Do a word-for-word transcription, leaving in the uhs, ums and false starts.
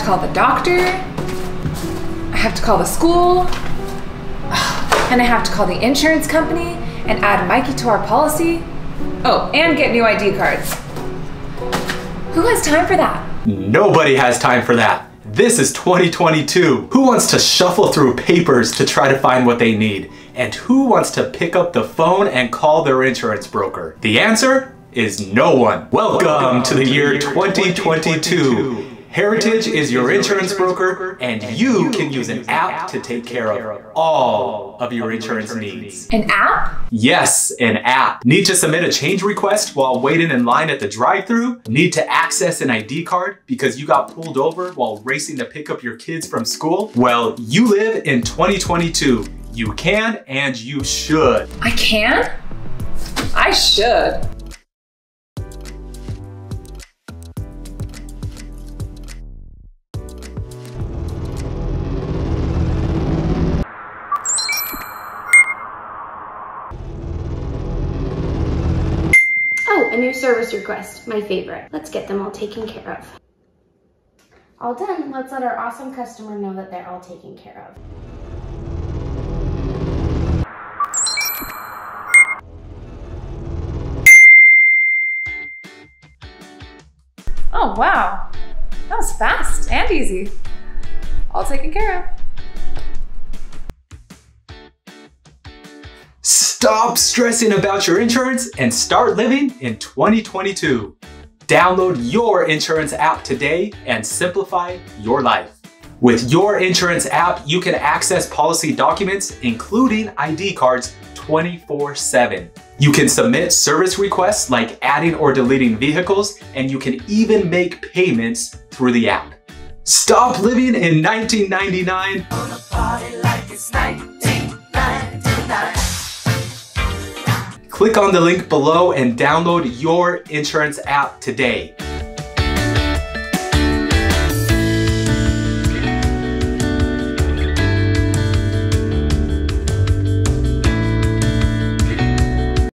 have to call the doctor, I have to call the school, and I have to call the insurance company and add Mikey to our policy. Oh, and get new I D cards. Who has time for that? Nobody has time for that. This is twenty twenty-two. Who wants to shuffle through papers to try to find what they need? And who wants to pick up the phone and call their insurance broker? The answer is no one. Welcome, Welcome to the to year, year twenty twenty-two. twenty twenty-two. Heritage, Heritage is your insurance, insurance broker, and you, you can use an, use an app, app to take care, care of all of your, your insurance, insurance needs. An app? Yes, an app. Need to submit a change request while waiting in line at the drive-thru? Need to access an I D card because you got pulled over while racing to pick up your kids from school? Well, you live in twenty twenty-two. You can and you should. I can? I should. Oh, a new service request, my favorite. Let's get them all taken care of. All done. Let's let our awesome customer know that they're all taken care of. Oh, wow. That was fast and easy. All taken care of. Stop stressing about your insurance and start living in twenty twenty-two. Download your insurance app today and simplify your life. With your insurance app, you can access policy documents, including I D cards, twenty-four seven. You can submit service requests like adding or deleting vehicles, and you can even make payments through the app. Stop living in nineteen ninety-nine. Wanna party like it's nineteen ninety-nine. Click on the link below and download your insurance app today.